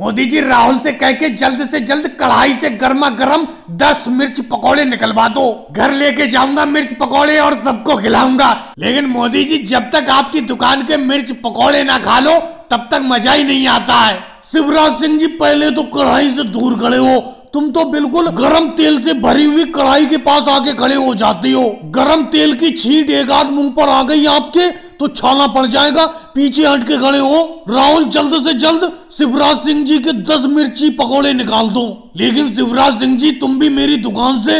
मोदी जी राहुल से कह के जल्द कढ़ाई से गर्मा गर्म 10 मिर्च पकौड़े निकलवा दो, घर लेके जाऊंगा मिर्च पकौड़े और सबको खिलाऊंगा। लेकिन मोदी जी जब तक आपकी दुकान के मिर्च पकौड़े ना खा लो तब तक मजा ही नहीं आता है। शिवराज सिंह जी पहले तो कढ़ाई से दूर खड़े हो, तुम तो बिल्कुल गरम तेल से भरी हुई कढ़ाई के पास आके खड़े हो जाते हो। गरम तेल की छींट एक आध मुंह पर आ गई आपके तो छाला पड़ जाएगा, पीछे हट के खड़े हो। राहुल जल्द से जल्द शिवराज सिंह जी के 10 मिर्ची पकौड़े निकाल दो। लेकिन शिवराज सिंह जी तुम भी मेरी दुकान से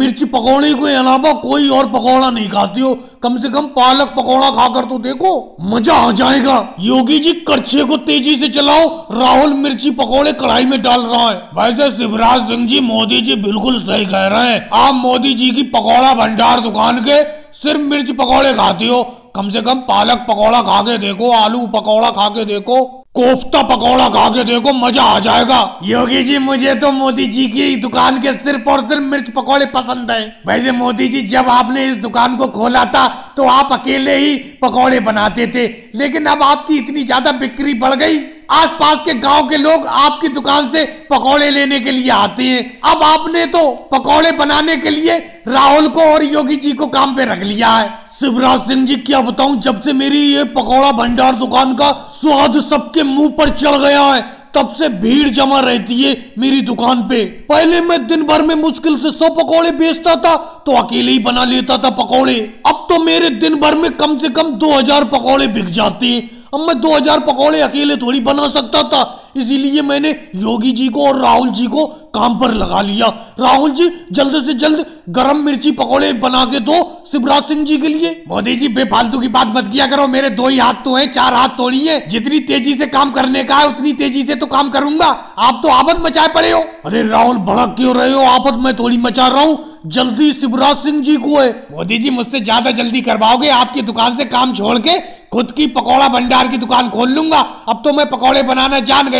मिर्ची पकौड़े के अलावा कोई और पकौड़ा नहीं खाती हो, कम से कम पालक पकौड़ा खाकर तो देखो, मजा आ जाएगा। योगी जी करछे को तेजी से चलाओ, राहुल मिर्ची पकौड़े कढ़ाई में डाल रहा है। वैसे शिवराज सिंह जी मोदी जी बिल्कुल सही कह रहे हैं, आप मोदी जी की पकौड़ा भंडार दुकान के सिर्फ मिर्च पकौड़े खाती हो, कम से कम पालक पकौड़ा खा के देखो, आलू पकौड़ा खा के देखो, कोफ्ता पकौड़ा खा के देखो, मजा आ जाएगा। योगी जी मुझे तो मोदी जी की दुकान के सिर्फ और सिर्फ मिर्च पकौड़े पसंद है। वैसे मोदी जी जब आपने इस दुकान को खोला था तो आप अकेले ही पकौड़े बनाते थे, लेकिन अब आपकी इतनी ज्यादा बिक्री बढ़ गई, आसपास के गांव के लोग आपकी दुकान से पकौड़े लेने के लिए आते हैं। अब आपने तो पकौड़े बनाने के लिए राहुल को और योगी जी को काम पे रख लिया है। शिवराज सिंह जी क्या बताऊं, जब से मेरी ये पकौड़ा भंडार दुकान का स्वाद सबके मुंह पर चढ़ गया है तब से भीड़ जमा रहती है मेरी दुकान पे। पहले मैं दिन भर में मुश्किल से 100 पकौड़े बेचता था तो अकेले ही बना लेता था पकौड़े, अब तो मेरे दिन भर में कम से कम 2000 पकौड़े बिक जाते हैं। अब मैं 2000 पकौड़े अकेले थोड़ी बना सकता था, इसीलिए मैंने योगी जी को और राहुल जी को काम पर लगा लिया। राहुल जी जल्द से जल्द गरम मिर्ची पकौड़े बना के दो शिवराज सिंह जी के लिए। मोदी जी बेफालतू की बात मत किया करो, मेरे 2 ही हाथ तो हैं, 4 हाथ थोड़ी है। जितनी तेजी से काम करने का है उतनी तेजी से तो काम करूंगा, आप तो आफत मचाए पड़े हो। अरे राहुल भड़क क्यों रहे हो, आफत मैं थोड़ी मचा रहा हूँ, जल्दी शिवराज सिंह जी को है। मोदी जी मुझसे ज्यादा जल्दी करवाओगे, आपकी दुकान से काम छोड़ के खुद की पकौड़ा भंडार की दुकान खोल लूंगा, अब तो मैं पकौड़े बनाना जान गया।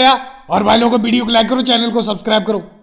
और भाई लोगों को वीडियो को लाइक करो, चैनल को सब्सक्राइब करो।